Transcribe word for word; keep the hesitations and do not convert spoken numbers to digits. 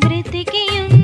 బ్రతికి